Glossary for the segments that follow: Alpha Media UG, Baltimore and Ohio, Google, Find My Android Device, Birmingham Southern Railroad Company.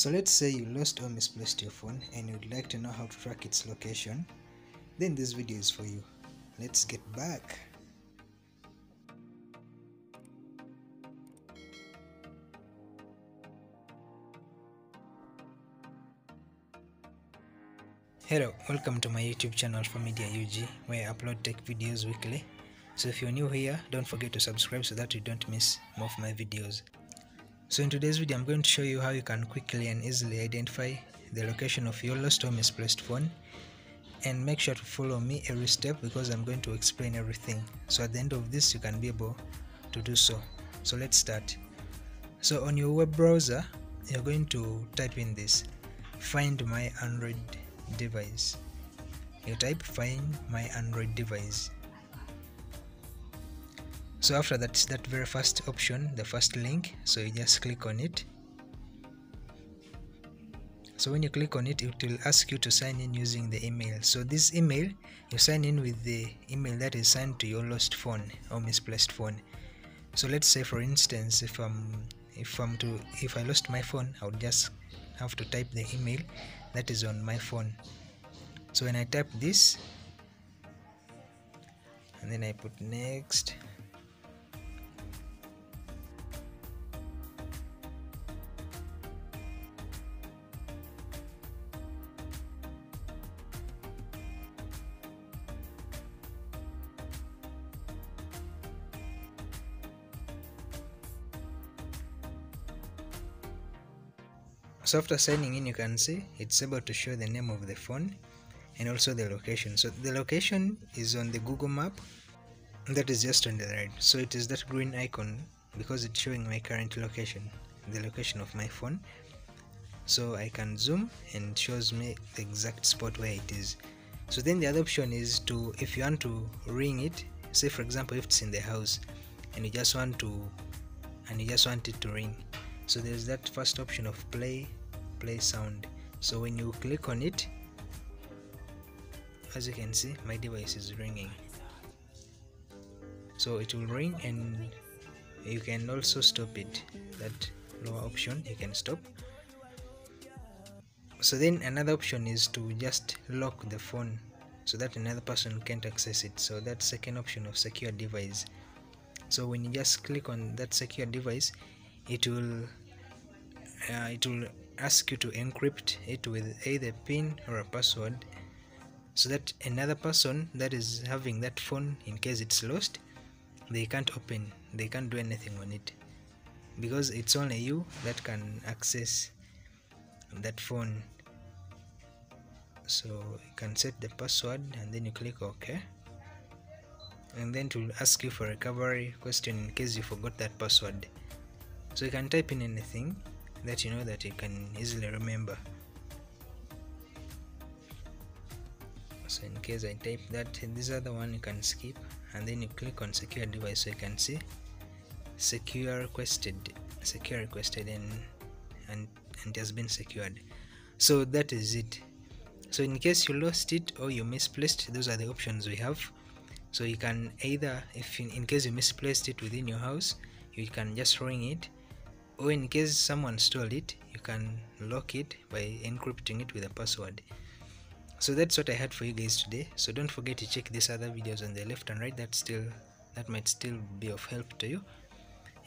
So let's say you lost or misplaced your phone and you'd like to know how to track its location, then this video is for you. Let's get back. Hello, welcome to my YouTube channel Alpha Media UG, where I upload tech videos weekly. So if you're new here, don't forget to subscribe so that you don't miss more of my videos. So in today's video, I'm going to show you how you can quickly and easily identify the location of your lost or misplaced phone. And make sure to follow me every step because I'm going to explain everything. So at the end of this, you can be able to do so. So let's start. So on your web browser, you're going to type in this, Find My Android Device. You type Find My Android Device. So after that very first option, the first link, so you just click on it. So when you click on it, it will ask you to sign in using the email. So this email, you sign in with the email that is sent to your lost phone or misplaced phone. So let's say, for instance, if I lost my phone, I would just have to type the email that is on my phone. So when I type this, and then I put next. So after signing in, you can see it's able to show the name of the phone and also the location. So the location is on the Google map, that is just on the right. So it is that green icon because it's showing my current location, the location of my phone. So I can zoom and it shows me the exact spot where it is. So then the other option is to, if you want to ring it, say for example if it's in the house and you just want to, and you just want it to ring. So there's that first option of play sound. So when you click on it, as you can see, my device is ringing. So it will ring, and you can also stop it. That lower option, you can stop. So then another option is to just lock the phone so that another person can't access it. So that second option of secure device. So when you just click on that secure device, it will ask you to encrypt it with either a PIN or a password, so that another person that is having that phone, in case it's lost, they can't do anything on it, because it's only you that can access that phone. So you can set the password and then you click OK, and then it will ask you for a recovery question in case you forgot that password. So you can type in anything that you know that you can easily remember. So in case I type that, this other one you can skip, and then you click on secure device. So you can see secure requested and it has been secured. So that is it. So in case you lost it or you misplaced, those are the options we have. So you can either, in case you misplaced it within your house, you can just ring it, or in case someone stole it, you can lock it by encrypting it with a password. So that's what I had for you guys today. So don't forget to check these other videos on the left and right, that might still be of help to you.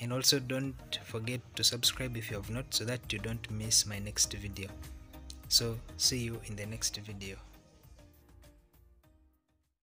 And also don't forget to subscribe if you have not, so that you don't miss my next video. So see you in the next video.